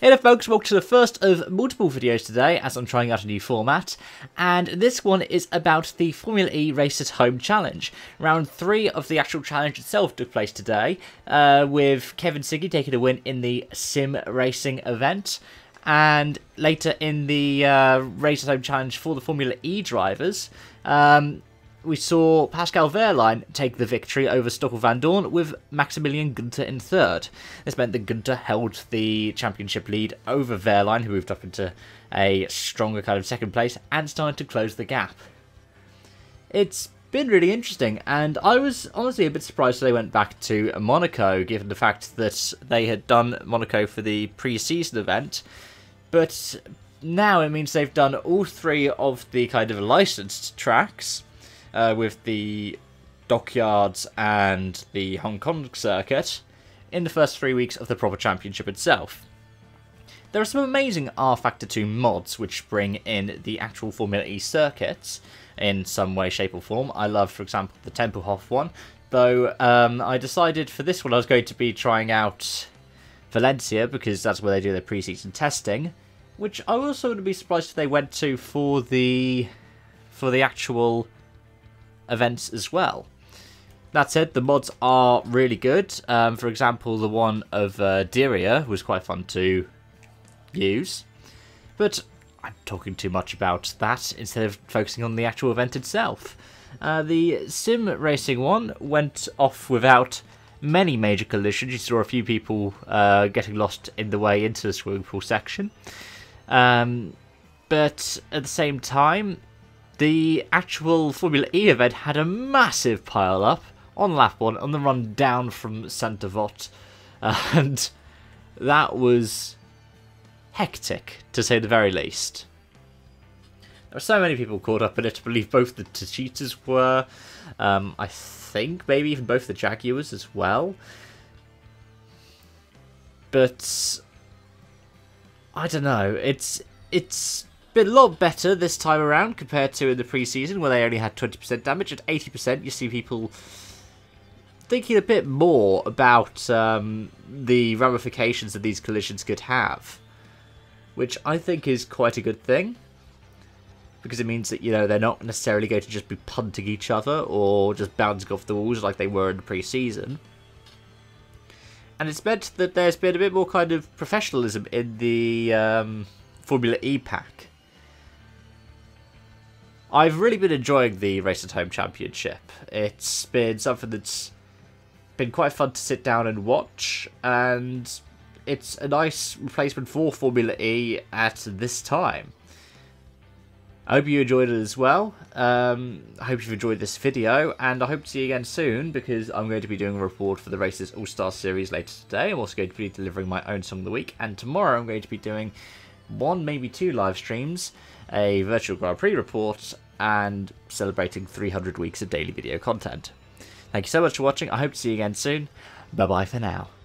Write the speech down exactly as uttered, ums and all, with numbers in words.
Hey there folks, welcome to the first of multiple videos today as I'm trying out a new format, and this one is about the Formula E Race At Home Challenge. Round three of the actual challenge itself took place today, uh, with Kevin Siggy taking a win in the sim racing event, and later in the uh, Race At Home Challenge for the Formula E drivers, um, we saw Pascal Wehrlein take the victory over Stoffel Vandoorne with Maximilian Günther in third. This meant that Günther held the championship lead over Wehrlein, who moved up into a stronger kind of second place, and started to close the gap. It's been really interesting, and I was honestly a bit surprised they went back to Monaco, given the fact that they had done Monaco for the pre-season event, but now it means they've done all three of the kind of licensed tracks, Uh, with the Dockyards and the Hong Kong circuit in the first three weeks of the proper championship itself. There are some amazing r Factor two mods which bring in the actual Formula E circuits in some way, shape or form. I love, for example, the Tempelhof one, though um, I decided for this one I was going to be trying out Valencia because that's where they do their pre-season testing, which I also wouldn't be surprised if they went to for the, for the actual events as well. That said, the mods are really good. Um, for example, the one of uh, Diria was quite fun to use. But I'm talking too much about that instead of focusing on the actual event itself. Uh, the sim racing one went off without many major collisions. You saw a few people uh, getting lost in the way into the swimming pool section. Um, but at the same time, the actual Formula E event had a massive pile-up on lap one on the run down from Sainte Devote, and that was hectic, to say the very least. There were so many people caught up in it. I believe both the Techeetahs were, um, I think maybe even both the Jaguars as well. But I don't know, it's... it's a lot better this time around compared to in the pre-season where they only had twenty percent damage. At eighty percent you see people thinking a bit more about um, the ramifications that these collisions could have, which I think is quite a good thing, because it means that, you know, they're not necessarily going to just be punting each other or just bouncing off the walls like they were in the pre-season. And it's meant that there's been a bit more kind of professionalism in the um, Formula E pack. I've really been enjoying the Race At Home Championship. It's been something that's been quite fun to sit down and watch, and it's a nice replacement for Formula E at this time. I hope you enjoyed it as well. Um, I hope you've enjoyed this video, and I hope to see you again soon, because I'm going to be doing a report for the Races All-Star Series later today. I'm also going to be delivering my own Song of the Week, and tomorrow I'm going to be doing one, maybe two live streams, a virtual Grand Prix report, and celebrating three hundred weeks of daily video content. Thank you so much for watching. I hope to see you again soon. Bye bye for now.